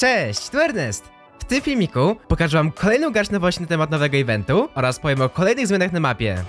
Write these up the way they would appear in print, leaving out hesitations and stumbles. Cześć, tu Ernest! W tym filmiku pokażę wam kolejną garść nowości na temat nowego eventu oraz powiem o kolejnych zmianach na mapie.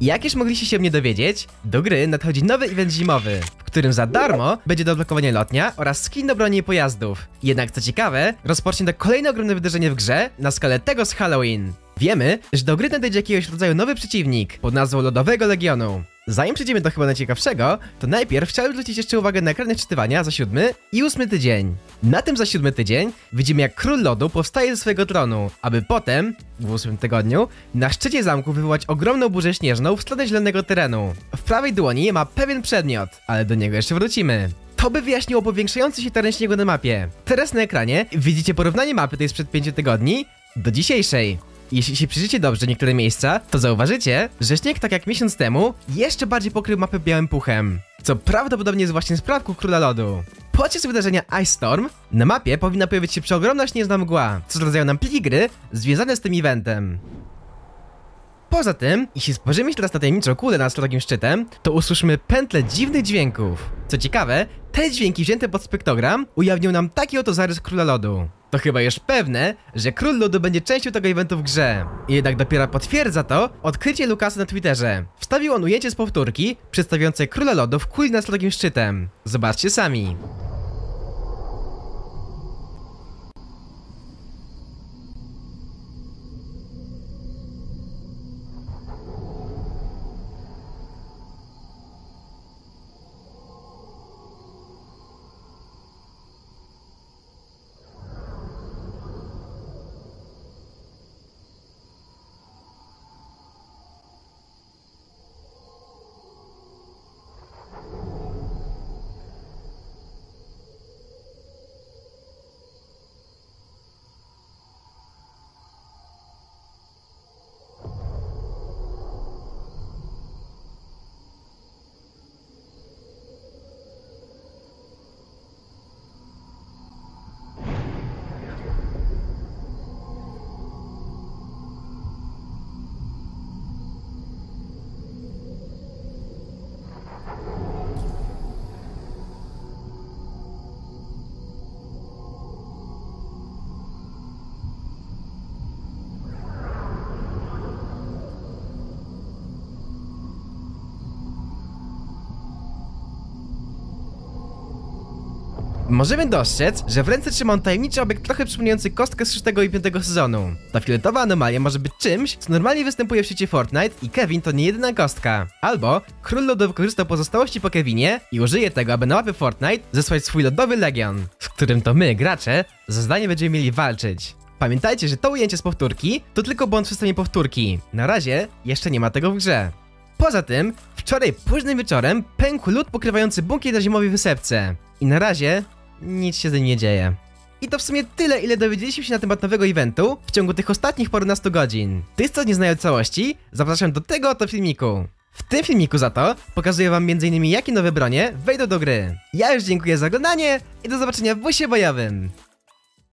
Jak już mogliście się mnie dowiedzieć, do gry nadchodzi nowy event zimowy, w którym za darmo będzie do odblokowania lotnia oraz skin do broni i pojazdów. Jednak co ciekawe, rozpocznie to kolejne ogromne wydarzenie w grze na skalę tego z Halloween. Wiemy, że do gry nadejdzie jakiegoś rodzaju nowy przeciwnik pod nazwą Lodowego Legionu. Zanim przejdziemy do chyba najciekawszego, to najpierw chciałbym zwrócić jeszcze uwagę na ekrany wczytywania za 7. i 8. tydzień. Na tym za 7. tydzień widzimy, jak Król Lodu powstaje ze swojego tronu, aby potem, w 8. tygodniu, na szczycie zamku wywołać ogromną burzę śnieżną w stronę zielonego terenu. W prawej dłoni ma pewien przedmiot, ale do niego jeszcze wrócimy. To by wyjaśniło powiększający się teren śniegu na mapie. Teraz na ekranie widzicie porównanie mapy tej sprzed 5 tygodni do dzisiejszej. Jeśli się przyjrzycie dobrze niektóre miejsca, to zauważycie, że śnieg, tak jak miesiąc temu, jeszcze bardziej pokrył mapę białym puchem, co prawdopodobnie jest właśnie sprawką Króla Lodu. Podczas wydarzenia Ice Storm na mapie powinna pojawić się przeogromna śnieżna mgła, co zdradzają nam pliki gry związane z tym eventem. Poza tym, jeśli spojrzymy się teraz na tajemniczą kulę nad srogim szczytem, to usłyszymy pętlę dziwnych dźwięków. Co ciekawe, te dźwięki wzięte pod spektrogram ujawnią nam taki oto zarys Króla Lodu. To chyba już pewne, że Król Lodu będzie częścią tego eventu w grze. Jednak dopiero potwierdza to odkrycie Lucasa na Twitterze. Wstawił on ujęcie z powtórki przedstawiające Króla Lodu w kuli nad srogim szczytem. Zobaczcie sami. Możemy dostrzec, że w ręce trzyma on tajemniczy obiekt trochę przypominający kostkę z 6 i 5 sezonu. Ta fioletowa anomalia może być czymś, co normalnie występuje w sieci Fortnite i Kevin to nie jedyna kostka. Albo Król Lodu wykorzystał pozostałości po Kevinie i użyje tego, aby na mapie Fortnite zesłać swój Lodowy Legion, z którym to my, gracze, za zdanie będziemy mieli walczyć. Pamiętajcie, że to ujęcie z powtórki to tylko błąd w systemie powtórki. Na razie jeszcze nie ma tego w grze. Poza tym, wczoraj późnym wieczorem pękł lód pokrywający bunkier na zimowej wysepce. I na razie nic się z nim nie dzieje. I to w sumie tyle, ile dowiedzieliśmy się na temat nowego eventu w ciągu tych ostatnich parunastu godzin. Tych, co nie znają całości, zapraszam do tego oto filmiku. W tym filmiku za to pokazuję wam m.in. jakie nowe bronie wejdą do gry. Ja już dziękuję za oglądanie i do zobaczenia w busie bojowym.